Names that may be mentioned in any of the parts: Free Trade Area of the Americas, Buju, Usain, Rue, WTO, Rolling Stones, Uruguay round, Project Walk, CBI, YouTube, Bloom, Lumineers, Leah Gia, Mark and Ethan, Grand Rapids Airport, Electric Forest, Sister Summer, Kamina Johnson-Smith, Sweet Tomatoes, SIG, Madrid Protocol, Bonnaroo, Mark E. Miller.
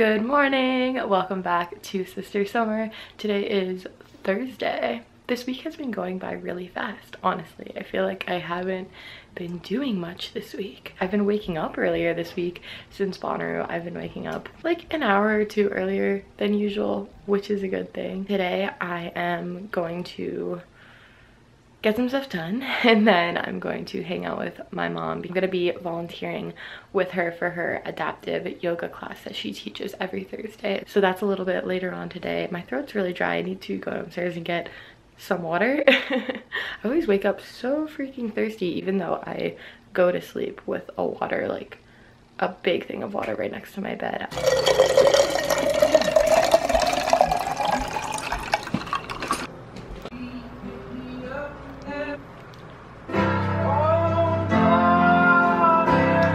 Good morning, welcome back to Sister Summer. Today is Thursday. This week has been going by really fast, honestly. I feel like I haven't been doing much this week. I've been waking up earlier this week since Bonnaroo. I've been waking up like an hour or two earlier than usual, which is a good thing. Today I am going to get some stuff done and then I'm going to hang out with my mom. I'm going to be volunteering with her for her adaptive yoga class that she teaches every Thursday. So that's a little bit later on today. My throat's really dry. I need to go downstairs and get some water. I always wake up so freaking thirsty, even though I go to sleep with a water, like a big thing of water right next to my bed.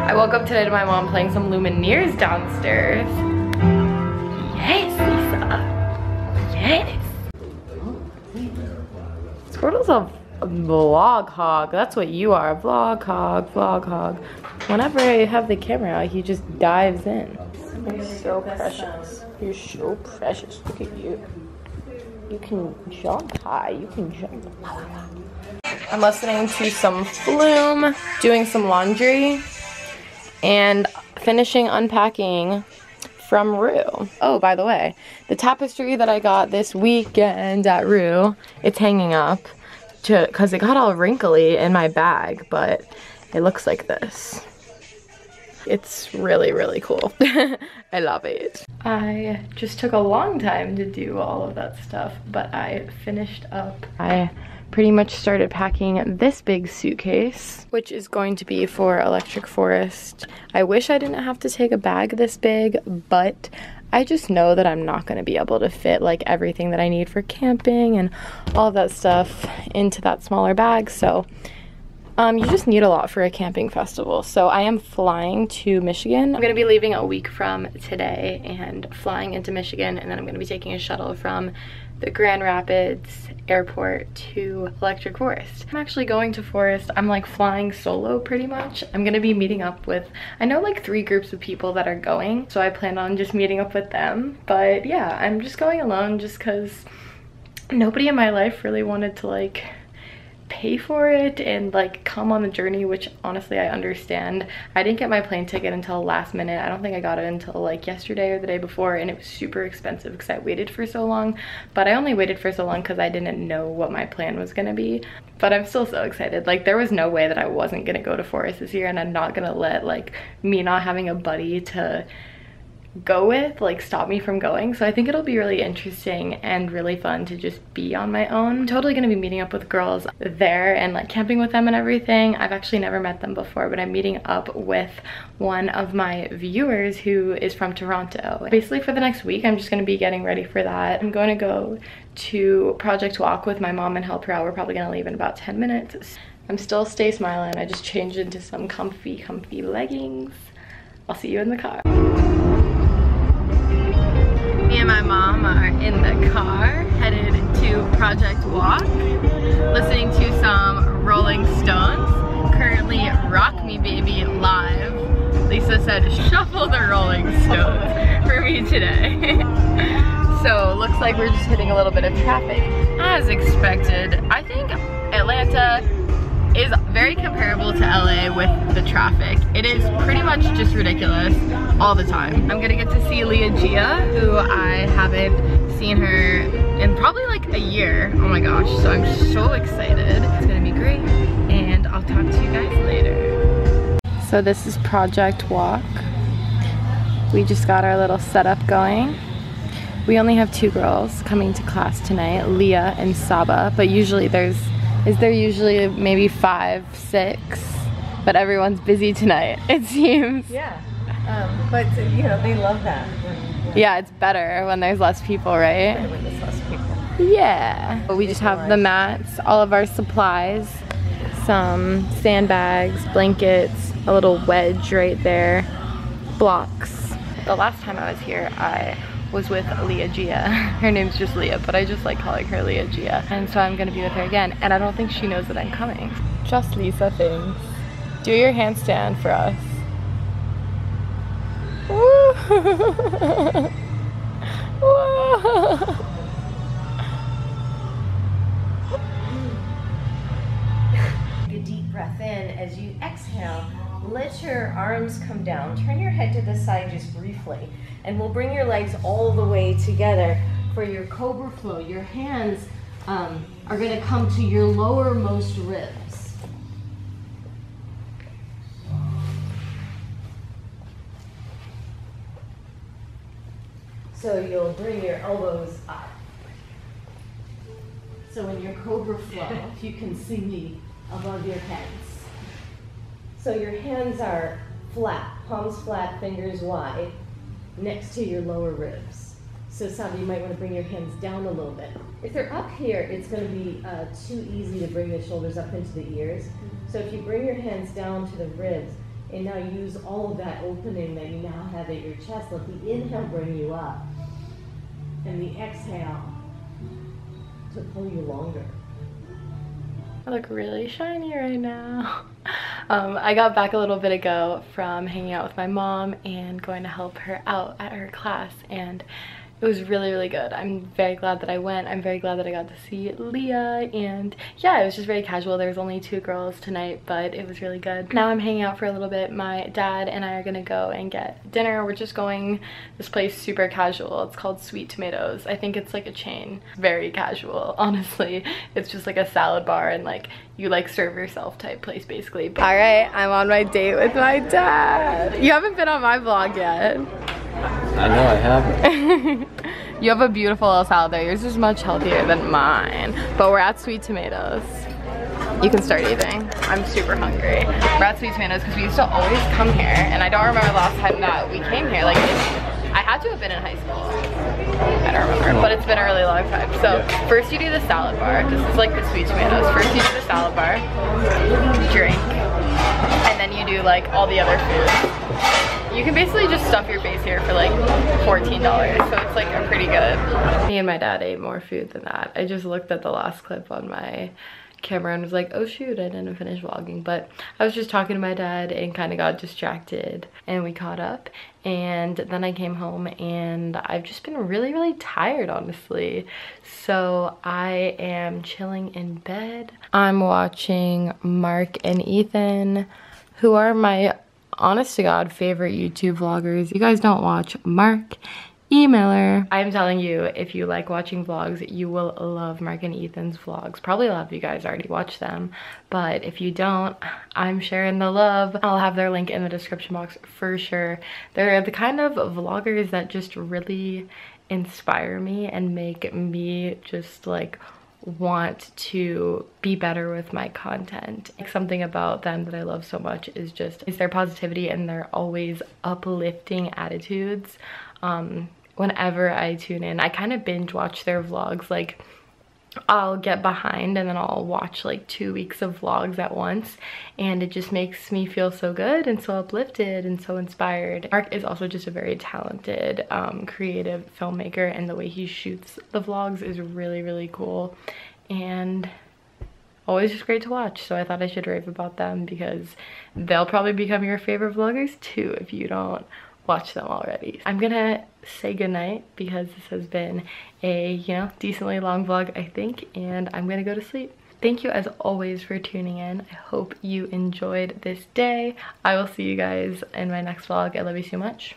I woke up today to my mom playing some Lumineers downstairs. Yes, Lisa. Yes. Squirtle's a vlog hog. That's what you are, a vlog hog, vlog hog. Whenever I have the camera out, he just dives in. You're so precious. You're so precious. Look at you. You can jump high. You can jump. I'm listening to some Bloom, doing some laundry, and finishing unpacking from Rue. Oh, by the way, the tapestry that I got this weekend at Rue, it's hanging up because it got all wrinkly in my bag, but it looks like this. It's really, really cool. I love it. I just took a long time to do all of that stuff, but I finished up. I pretty much started packing this big suitcase, which is going to be for Electric Forest. I wish I didn't have to take a bag this big, but I just know that I'm not going to be able to fit like everything that I need for camping and all that stuff into that smaller bag. So you just need a lot for a camping festival. So I am flying to Michigan. I'm going to be leaving a week from today and flying into Michigan, and then I'm going to be taking a shuttle from the Grand Rapids Airport to Electric Forest. I'm actually going to Forest. I'm like flying solo pretty much. I'm going to be meeting up with, I know like three groups of people that are going, so I plan on just meeting up with them. But yeah, I'm just going alone just because nobody in my life really wanted to like pay for it and like come on the journey, which honestly I understand. I didn't get my plane ticket until last minute. I don't think I got it until like yesterday or the day before, and it was super expensive because I waited for so long. But I only waited for so long because I didn't know what my plan was gonna be. But I'm still so excited. Like there was no way that I wasn't gonna go to Forest this year, and I'm not gonna let like me not having a buddy to go with like stop me from going. So I think it'll be really interesting and really fun to just be on my own. I'm totally gonna be meeting up with girls there and like camping with them and everything. I've actually never met them before, but I'm meeting up with one of my viewers who is from Toronto. Basically for the next week I'm just gonna be getting ready for that. I'm going to go to Project Walk with my mom and help her out. We're probably gonna leave in about 10 minutes. I'm still stay smiling. I just changed into some comfy leggings. I'll see you in the car. Me and my mom are in the car, headed to Project Walk, listening to some Rolling Stones, currently Rock Me Baby live. Lisa said, shuffle the Rolling Stones for me today. So looks like we're just hitting a little bit of traffic, as expected. I think Atlanta is very comparable to LA with the traffic. It is pretty much just ridiculous all the time. I'm gonna get to see Leah Gia, who I haven't seen her in probably like a year. Oh my gosh, so I'm so excited. It's gonna be great, and I'll talk to you guys later. So this is Project Walk. We just got our little setup going. We only have two girls coming to class tonight, Leah and Saba, but usually there's usually maybe 5, 6, but everyone's busy tonight, it seems. Yeah, but you know, they love that. Yeah, it's better when there's less people, right? It's better when there's less people. Yeah. But we just have the mats, all of our supplies, some sandbags, blankets, a little wedge right there, blocks. The last time I was here, I was with Leah Gia. Her name's just Leah, but I just like calling her Leah Gia. And so I'm gonna be with her again, and I don't think she knows that I'm coming. Just Lisa things. Do your handstand for us. Let your arms come down. Turn your head to the side just briefly, and we'll bring your legs all the way together for your cobra flow. Your hands are going to come to your lowermost ribs. So you'll bring your elbows up. So in your cobra flow, if you can see me above your heads. So your hands are flat, palms flat, fingers wide, next to your lower ribs. So Sabi, you might want to bring your hands down a little bit. If they're up here, it's going to be too easy to bring the shoulders up into the ears. So if you bring your hands down to the ribs, and now use all of that opening that you now have at your chest, let the inhale bring you up, and the exhale to pull you longer. I look really shiny right now. I got back a little bit ago from hanging out with my mom and going to help her out at her class, and it was really, really good. I'm very glad that I went. I'm very glad that I got to see Leah, and yeah, it was just very casual. There was only 2 girls tonight, but it was really good. Now I'm hanging out for a little bit. My dad and I are gonna go and get dinner. We're just going this place super casual. It's called Sweet Tomatoes. I think it's like a chain. Very casual, honestly. It's just like a salad bar and like you like serve yourself type place basically. All right, I'm on my date with my dad. You haven't been on my vlog yet. I know I haven't. You have a beautiful little salad there. Yours is much healthier than mine. But we're at Sweet Tomatoes. You can start eating. I'm super hungry. We're at Sweet Tomatoes because we used to always come here, and I don't remember the last time that we came here. Like, I had to have been in high school. I don't remember, but it's been a really long time. So first you do the salad bar. This is like the Sweet Tomatoes. First you do the salad bar, drink, and then you do like all the other food. You can basically just stuff your face here for like $14, so it's like a pretty good. Me and my dad ate more food than that. I just looked at the last clip on my camera and was like, oh shoot, I didn't finish vlogging, but I was just talking to my dad and kind of got distracted, and we caught up, and then I came home, and I've just been really, really tired, honestly. So I am chilling in bed. I'm watching Mark and Ethan, who are my honest to God favorite YouTube vloggers. You guys don't watch Mark E. Miller. I'm telling you, if you like watching vlogs, you will love Mark and Ethan's vlogs. Probably a lot of you guys already watch them, but if you don't, I'm sharing the love. I'll have their link in the description box for sure. They're the kind of vloggers that just really inspire me and make me just like want to be better with my content. Like, something about them that I love so much is just their positivity and their always uplifting attitudes. Whenever I tune in, I kind of binge watch their vlogs. Like, I'll get behind and then I'll watch like 2 weeks of vlogs at once, and it just makes me feel so good and so uplifted and so inspired. Mark is also just a very talented creative filmmaker, and the way he shoots the vlogs is really, really cool and always just great to watch. So I thought I should rave about them because they'll probably become your favorite vloggers too if you don't watch them already. I'm gonna say goodnight because this has been a, you know, decently long vlog, I think, and I'm gonna go to sleep. Thank you as always for tuning in. I hope you enjoyed this day. I will see you guys in my next vlog. I love you so much.